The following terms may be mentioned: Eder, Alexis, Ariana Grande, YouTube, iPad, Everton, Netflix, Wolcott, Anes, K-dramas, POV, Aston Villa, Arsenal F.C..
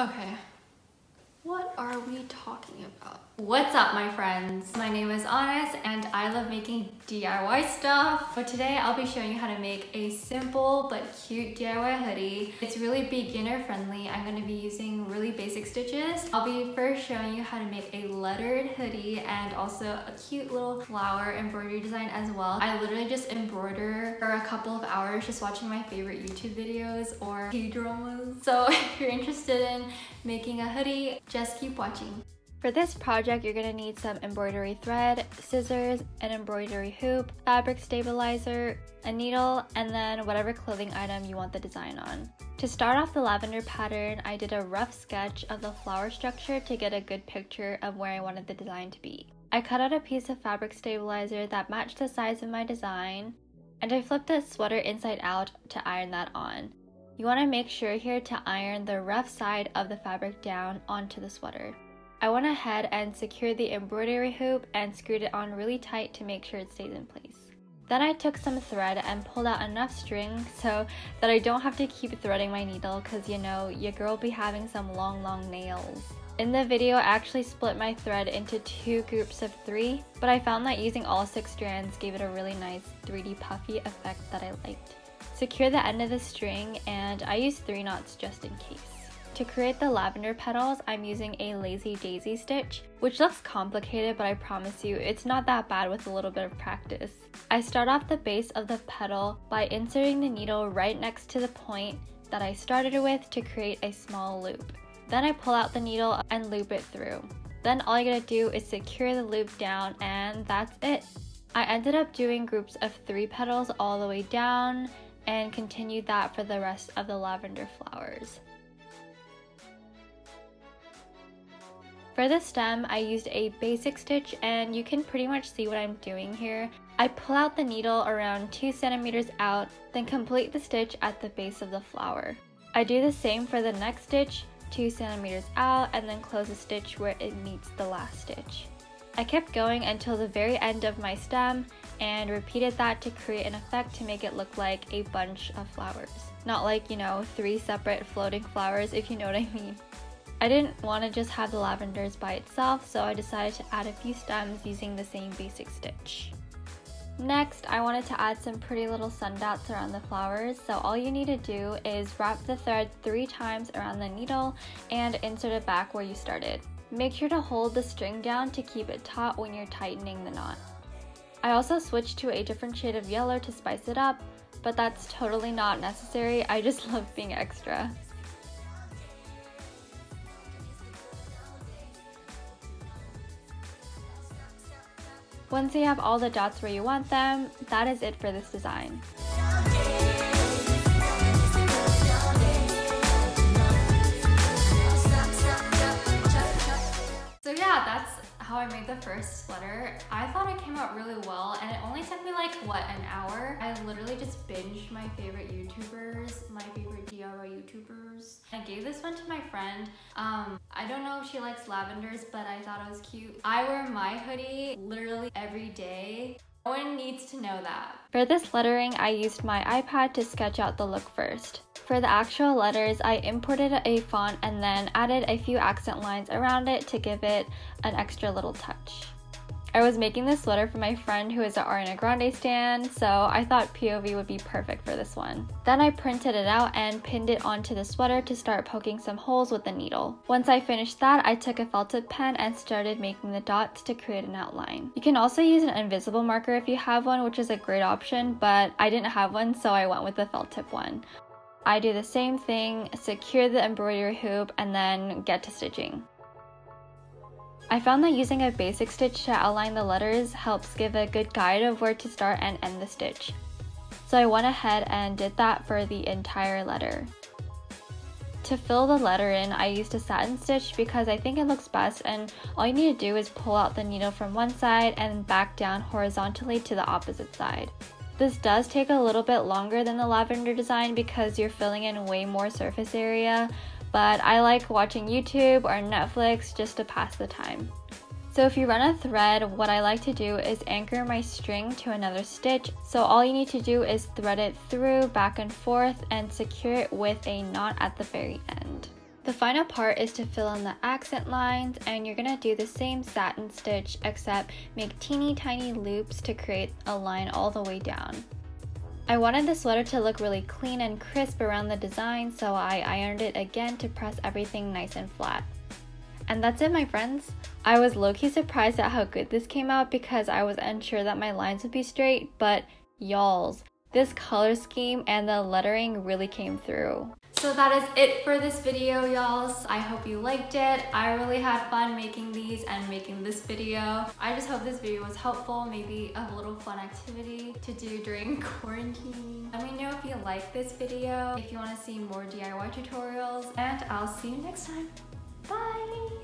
Okay, what are we talking about? What's up, my friends? My name is Anes and I love making DIY stuff. But today I'll be showing you how to make a simple but cute DIY hoodie. It's really beginner friendly. I'm going to be using really basic stitches. I'll be first showing you how to make a lettered hoodie and also a cute little flower embroidery design as well. I literally just embroider for a couple of hours just watching my favorite YouTube videos or K-dramas. So if you're interested in making a hoodie, just keep watching. For this project, you're going to need some embroidery thread, scissors, an embroidery hoop, fabric stabilizer, a needle, and then whatever clothing item you want the design on. To start off the lavender pattern, I did a rough sketch of the flower structure to get a good picture of where I wanted the design to be. I cut out a piece of fabric stabilizer that matched the size of my design, and I flipped the sweater inside out to iron that on. You want to make sure here to iron the rough side of the fabric down onto the sweater. I went ahead and secured the embroidery hoop and screwed it on really tight to make sure it stays in place. Then I took some thread and pulled out enough string so that I don't have to keep threading my needle because, you know, your girl be having some long nails. In the video, I actually split my thread into two groups of three, but I found that using all 6 strands gave it a really nice 3D puffy effect that I liked. Secure the end of the string, and I used 3 knots just in case. To create the lavender petals, I'm using a lazy daisy stitch, which looks complicated, but I promise you it's not that bad with a little bit of practice. I start off the base of the petal by inserting the needle right next to the point that I started with to create a small loop. Then I pull out the needle and loop it through. Then all you gotta do is secure the loop down, and that's it. I ended up doing groups of 3 petals all the way down and continued that for the rest of the lavender flowers. For the stem, I used a basic stitch, and you can pretty much see what I'm doing here. I pull out the needle around 2 centimeters out, then complete the stitch at the base of the flower. I do the same for the next stitch, 2 centimeters out, and then close the stitch where it meets the last stitch. I kept going until the very end of my stem and repeated that to create an effect to make it look like a bunch of flowers. Not like, you know, 3 separate floating flowers, if you know what I mean. I didn't want to just have the lavenders by itself, so I decided to add a few stems using the same basic stitch. Next, I wanted to add some pretty little sun dots around the flowers, so all you need to do is wrap the thread 3 times around the needle and insert it back where you started. Make sure to hold the string down to keep it taut when you're tightening the knot. I also switched to a different shade of yellow to spice it up, but that's totally not necessary. I just love being extra. Once you have all the dots where you want them, that is it for this design. So yeah, that's how I made the first sweater. I thought it came out really well, and it only took me like, what, an hour? I literally just binged my favorite YouTubers, my favorite DIY YouTubers. I gave this one to my friend. I don't know if she likes lavenders, but I thought it was cute. I wear my hoodie literally every day. No one needs to know that. For this lettering, I used my iPad to sketch out the look first. For the actual letters, I imported a font and then added a few accent lines around it to give it an extra little touch. I was making this sweater for my friend who is an Ariana Grande stan, so I thought POV would be perfect for this one. Then I printed it out and pinned it onto the sweater to start poking some holes with the needle. Once I finished that, I took a felted pen and started making the dots to create an outline. You can also use an invisible marker if you have one, which is a great option, but I didn't have one, so I went with the felt tip one. I do the same thing, secure the embroidery hoop, and then get to stitching. I found that using a basic stitch to outline the letters helps give a good guide of where to start and end the stitch. So I went ahead and did that for the entire letter. To fill the letter in, I used a satin stitch because I think it looks best, and all you need to do is pull out the needle from one side and back down horizontally to the opposite side. This does take a little bit longer than the lavender design because you're filling in way more surface area, but I like watching YouTube or Netflix just to pass the time. So if you run a thread, what I like to do is anchor my string to another stitch, so all you need to do is thread it through back and forth and secure it with a knot at the very end. The final part is to fill in the accent lines, and you're gonna do the same satin stitch except make teeny tiny loops to create a line all the way down. I wanted the sweater to look really clean and crisp around the design, so I ironed it again to press everything nice and flat. And that's it, my friends. I was low-key surprised at how good this came out because I was unsure that my lines would be straight, but y'alls, this color scheme and the lettering really came through. So that is it for this video, y'alls. I hope you liked it. I really had fun making these and making this video. I just hope this video was helpful, maybe a little fun activity to do during quarantine. Let me know if you like this video, if you want to see more DIY tutorials, and I'll see you next time. Bye!